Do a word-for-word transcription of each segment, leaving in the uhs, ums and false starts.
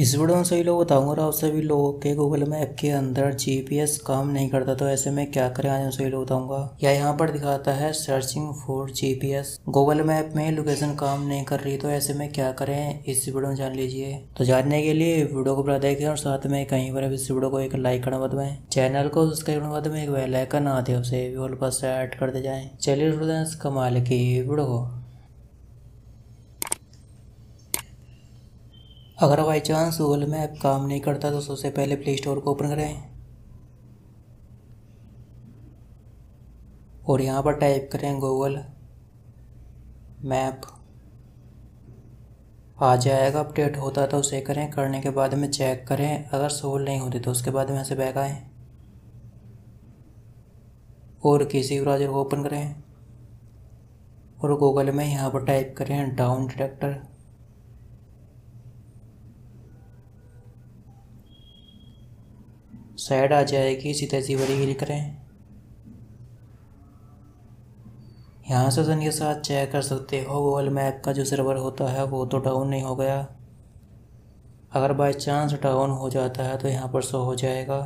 इस वीडियो में सभी लोगों को बताऊंगा आप सभी लोगों के गूगल मैप के अंदर जीपीएस काम नहीं करता तो ऐसे में क्या करें, आज सभी लोग बताऊंगा। या यहाँ पर दिखाता है searching for GPS, Google map में लोकेशन काम नहीं कर रही तो ऐसे में क्या करें, इस वीडियो में जान लीजिए। तो जानने के लिए वीडियो को पूरा देखें और साथ में कहीं पर इस वीडियो को एक लाइक करना मत भूलें, चैनल को सब्सक्राइब करना मत भूलें, एक बेल आइकन आते उसे भी ऑल पर सेट करते जाएं। चलिए शुरू करते हैं इस कमाल की वीडियो को। अगर बाई चांस गूगल मैप काम नहीं करता तो सबसे पहले प्ले स्टोर को ओपन करें और यहाँ पर टाइप करें गूगल मैप। आ जाएगा, अपडेट होता तो उसे करें, करने के बाद में चेक करें, अगर सोल्व नहीं होती तो उसके बाद में ऐसे बैक आएँ और किसी ब्राउज़र को ओपन करें और गूगल में यहाँ पर टाइप करें डाउन डिटेक्टर। साइड आ जाएगी, सीधे सी बड़ी क्लिक करें। यहाँ से ऑप्शन के साथ चेक कर सकते हो गूगल मैप का जो सर्वर होता है वो तो डाउन नहीं हो गया। अगर बाय चांस डाउन हो जाता है तो यहाँ पर शो हो जाएगा।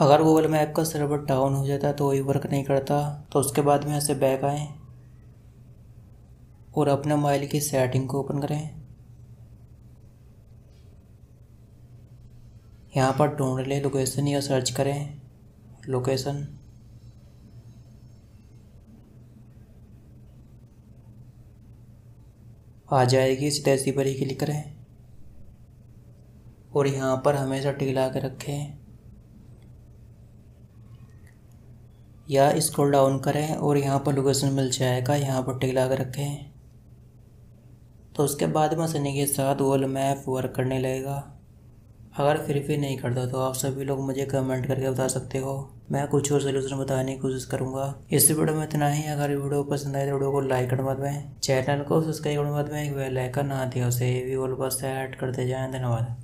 अगर गूगल मैप का सर्वर डाउन हो जाता है तो वही वर्क नहीं करता तो उसके बाद में ऐसे बैक आएँ और अपने मोबाइल की सेटिंग को ओपन करें। यहाँ पर ढूंढ लें लोकेशन या सर्च करें लोकेशन। आ जाएगी, सीधे इसी पर ही क्लिक करें और यहाँ पर हमेशा टिक लगा के रखें या स्क्रॉल डाउन करें और यहाँ पर लोकेशन मिल जाएगा, यहाँ पर टिक लगा के रखें। तो उसके बाद में सनी के साथ गूगल मैप वर्क करने लगेगा। अगर फिर भी नहीं करता तो आप सभी लोग मुझे कमेंट करके बता सकते हो, मैं कुछ और सोल्यूशन बताने की कोशिश करूंगा। इस वीडियो में इतना ही। अगर वीडियो पसंद आए तो वीडियो को लाइक करने बाद में, चैनल को सब्सक्राइब करने बाद में, एक बेल आइकन आते उसे भी ऑल पर सेट करते जाएं। धन्यवाद।